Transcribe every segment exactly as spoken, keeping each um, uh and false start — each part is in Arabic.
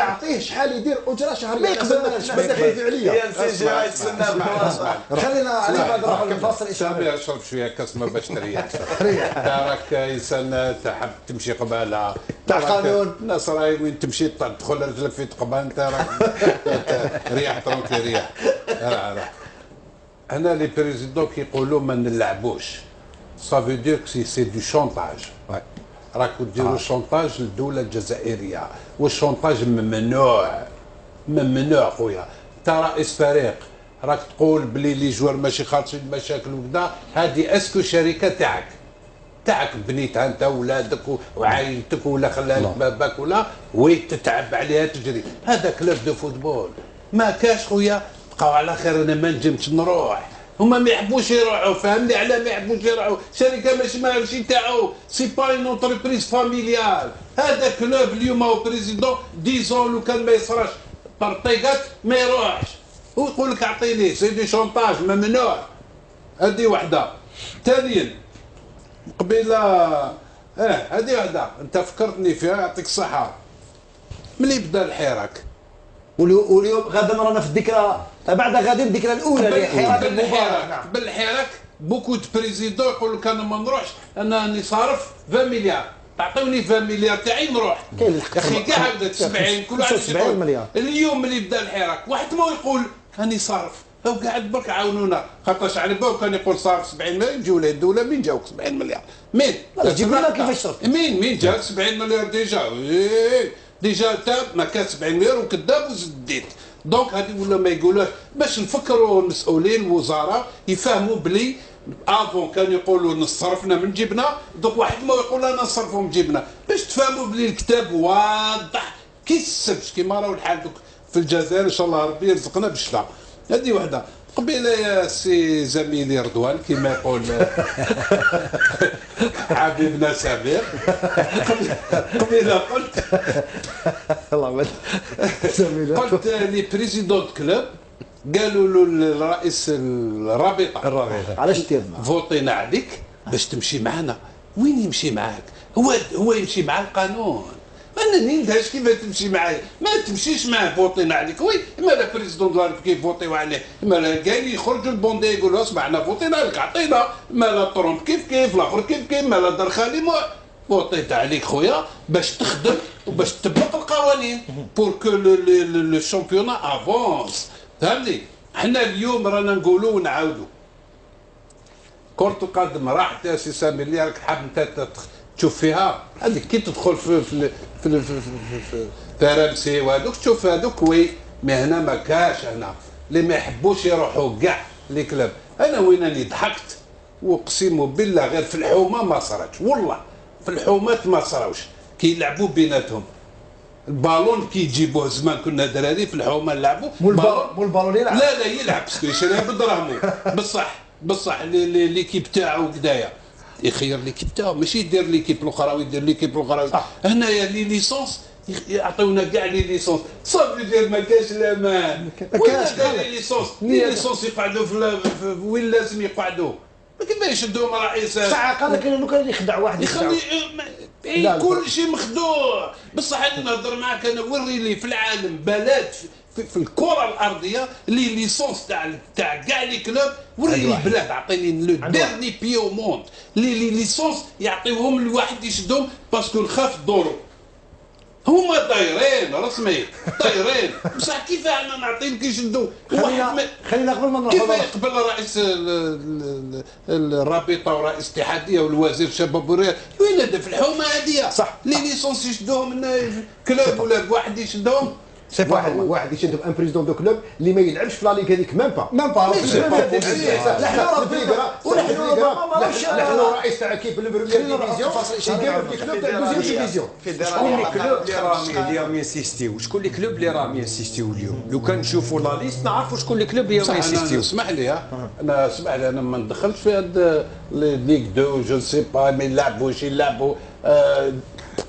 تعطيه شحال يدير اجره شهريه. ما يقبلناش ما داخل عليا هي السيجي يتسنى مع خلينا عليه بعد نروح للفاصل. سامي اشرب شويه كاسمه باش تريح. تراك انسان تحب تمشي قباله تاع قانون نصراوي وين تمشي تدخل رجلك في تقبان تراك ريح ترونكلي ريح. هنا لي بريزيدون كيقولوا ما نلعبوش صافي دير كسي سي دو شونتاج. راكو ديروا شونتاج للدوله الجزائريه والشونتاج ممنوع ممنوع خويا. انت رئيس فريق راك تقول بلي لي جوار ماشي خالصين المشاكل وكذا، هذه اسكو شركه تاعك تاعك بنيتها انت وولادك وعائلتك ولا خلاها لك باباك ولا وي تتعب عليها تجري. هذا كلوب دو فوتبول ما كاش خويا. بقاو على خير انا ما نجمش نروح. هما ما يحبوش يروحوا فهمني علاه ما يحبوش يروحوا. شركه ماشي ماشي تاعو سي با اون اونتربريز فاميليال. هذا كلوب اليوم هو بريزيدون ديزون لو كان ما يصراش طرطيقات ما يروحش ويقول لك اعطيني سي دي شونتاج ممنوع. هذه وحده. ثانيا قبيله اه هذه وحده انت فكرتني فيها يعطيك الصحه. ملي بدا الحراك واليوم غدا رانا في الذكرى بعد غادي الذكرى الاولى للحراك المبارك بالحراك. بوكو دو بريزيدون يقول لك انا ما نروحش انا راني صارف عشرين مليار تعطوني عشرين مليار تاعي نروح. يا اخي كاع هكذا سبعين كل واحد سبعين مليار. اليوم اللي بدا الحراك واحد ما يقول راني صارف هو قاعد برك عاونونا خاطرش على بالو كان يقول صارف سبعين مليار يجيو ولا الدوله مين جاوك سبعين مليار مين تجيب لنا كيفاش صرف مين مين جاك سبعين مليار ديجا ديجا انت ما كان سبعين مليار وكذاب وزد ديت. دونك هذه ولا ما يقولوش باش نفكروا المسؤولين الوزاره يفهموا بلي افون كانوا يقولوا نصرفنا من جيبنا دوك واحد ما يقول انا نصرفوا من جيبنا باش تفهموا بلي الكتاب واضح كي السبت كيما راهو الحال دوك في الجزائر. ان شاء الله ربي يرزقنا بالشفاء. هذه وحده. قبيله يا سي زميلي رضوان كما يقول حبيبنا سمير قبيله قلت الله قلت لي بريزيدون كلوب قالوا له الرئيس الرابطه الرابطه علاش تيرنا فوطينا عليك باش تمشي معنا. وين يمشي معاك؟ هو هو يمشي مع القانون. انا نندهش كيف تمشي معايا ما تمشيش معاه فوطينا عليك. وي اما لا بريزيدون دو لا ريبوبليك يفوطيو عليه اما لا كاين يخرجوا البوندي يقولوا اسمع احنا فوطينا عليك عطينا اما لا ترمب كيف كيف الاخر كيف كيف اما لا درخالي فوطيت عليك خويا باش تخدم وباش تطبق القوانين بور كو لو شامبيون افونس. فهمتي حنا اليوم رانا نقولوا ونعاودوا كرة القدم راحت يا سي سامي اللي راك حاب انت تشوف فيها هذيك كي تدخل في في في في ترابسي وهذوك تشوف هذوك وي مي هنا ما كاش. هنا اللي ما يحبوش يروحوا كاع لي كلاب. انا وين راني ضحكت واقسم بالله غير في الحومه ما صراتش والله في الحومات ما صراوش كيلعبوا بيناتهم البالون كيجيبوه زمان كنا دراري في الحومه نلعبوا والبالون يلعب لا لا يلعب باسكو يشريها بدراهمو بصح بصح ليكيب تاعو كدايا يخير ليكيب تاعو ماشي يدير ليكيب الاخرى يدير ليكيب الاخرى. هنايا لي ليسونس يعطيونا كاع لي ليسونس صافي ديال ما كاش لا ما كاش لي ليسونس لي ليسونس يقعدوا في وين لازم يقعدوا ما كيفاش يشدوهم رئيس ساعه قال لك لو كان يخدع واحد يخلي كل شيء مخدوع. بصح انا نهضر معاك انا وري لي في العالم بلاد في, في الكره الارضيه لي ليسونس تاع تاع كاع لي كلوب وريني بلاد عطيني لو ديرني بي او موند لي لي ليسونس يعطيوهم لواحد يشدهم باسكو نخاف الضرب. هما طايرين رسمي طايرين بصح كيفاه انا نعطيهم كي يشدوا واحد خلينا قبل ما نروحوا كيفاه يقبل رئيس الرابطه ورئيس الاتحاديه والوزير الشباب والرياضه وين هذا في الحومه هذه صح لي ليسونس يشدوهم كلوب ولا واحد يشدهم سي واحد واحد يشدهم ان بريزيدون دو كلوب اللي ما يلعبش في لا ليغ هذيك ميم با ميم با نحن رابطه ونحن نحن رئيس تاع كيب لو بريميير ديفيزيون يقعد في كلوب تاع دوزيام ديفيزيون. شكون لي كلوب اللي راهم اللي راهم يسيستيو شكون لي كلوب اللي راهم يسيستيو اليوم لو كان نشوفوا لا ليست نعرفوا شكون لي كلوب اللي راهم يسيستيو. اسمح لي انا اسمح لي انا ما ندخلش في هاد ليغ دو جو سي با مي يلعبوا شي يلعبوا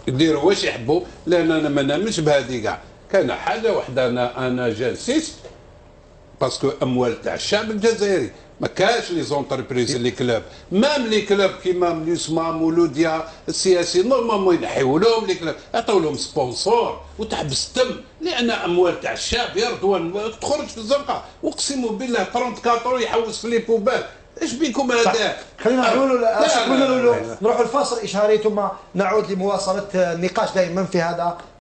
يديروا واش يحبوا لان انا ما نامنش بهذه كاع. كان حاجه وحده انا انا جاسيس باسكو اموال تاع الشعب الجزائري ما كانش لي زونتربريز لي كلوب، مام لي كلوب كيما مليسما مولوديا السياسي نورمالمون ينحيو لهم لي كلوب، عطاو لهم سبونسور وتحبس الدم، لان اموال تاع الشعب يا رضوان تخرج في الزنقه، واقسم بالله أربعة وثلاثين يحوس في لي بوبال. ايش بيكم هذا؟ خلينا نقولوا نروحوا الفاصل الاشهاري ثم نعود لمواصله النقاش دائما في هذا